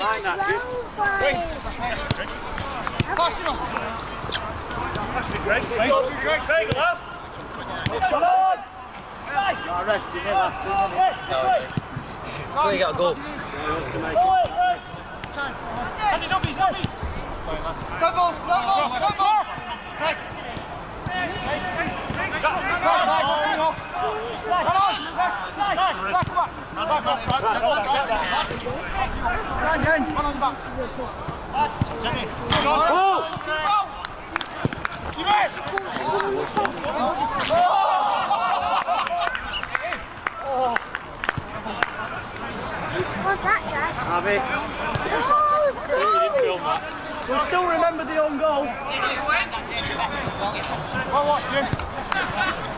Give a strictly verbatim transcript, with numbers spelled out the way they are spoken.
Fine, that's it. Wait. Pass it on. That's the great thing. Great thing, love. Come on. I rest you here last two minutes. No. Where you got to go? Andy, nubbies, nubbies. Go, go, go, go, go, go. Hey. We'll still remember the own goal. Well, watch him.